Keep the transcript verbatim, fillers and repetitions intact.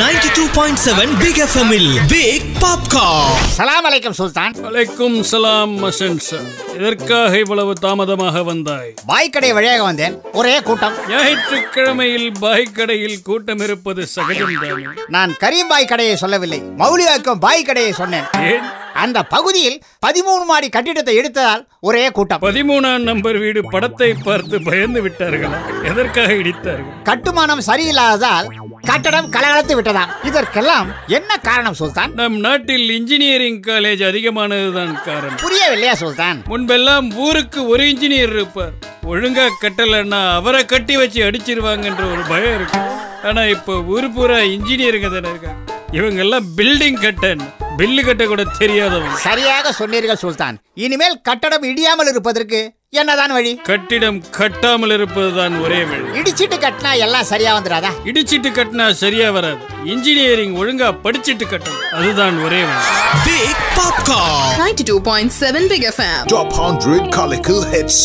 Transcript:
ninety-two point seven Big F M Big Popcorn. Salam alaikum Sultan. Alaikum salam Masin sir. இதற்காக இவ்வளவு தாமதமாக வந்தாய்? பாய் கடை வழியாக வந்தேன். ஒரே கூட்டம். ஞாயிற்றுக்கிழமையில் பாய் கடையில் கூட்டம் இருப்பது சகஜம்தானே. நான் கரீம் பாய் கடையை சொல்லவில்லை, மௌலியாக்கும் பாய் கடையை சொன்னேன். ஏன்? அந்த பகுதியில் பதிமூணு மாடி கட்டிடத்தை எடுத்ததால் ஒரே கூட்டம். பதிமூணாம் நம்பர் வீடு படத்தை பார்த்து பயந்து விட்டார்கள். எதற்காக இடித்தார்கள்? கட்டுமானம் சரியில்லாததால் கட்டடம் கலகலத்து விட்டதாம். இதற்கெல்லாம் என்ன காரணம் சுல்தான்? நம் நாட்டில் இன்ஜினியரிங் காலேஜ் அதிகமானதுதான் காரணம். புரியவில்லையா சுல்தான்? முன்பெல்லாம் ஊருக்கு ஒரு இன்ஜினியர் இருப்பார். ஒழுங்கா கட்டலன்னா அவரை கட்டி வச்சு அடிச்சிருவாங்கன்ற ஒரு பயம் இருக்கு. ஆனா இப்ப ஊர் பூரா இன்ஜினியருங்க தானே இருக்காங்க. இவங்க எல்லாம் பில்டிங் கட்டன், பில்லு கட்ட கூட தெரியாதவங்க. சரியாக சொன்னீர்கள் சுல்தான். இனிமேல் கட்டடம் இடியாமல் இருப்பதற்கு என்னதான் வழி? கட்டிடம் கட்டாமல் இருப்பதுதான் ஒரே வழி. இடிச்சிட்டு கட்டினா எல்லாம் சரியா வந்துடாதா? இடிச்சிட்டு கட்டினா சரியா வராது. இன்ஜினியரிங் ஒழுங்கா படிச்சிட்டு கட்டணும், அதுதான் ஒரே வழி. Big Popcorn ninety-two point seven Big F M Top one hundred Calical Hits.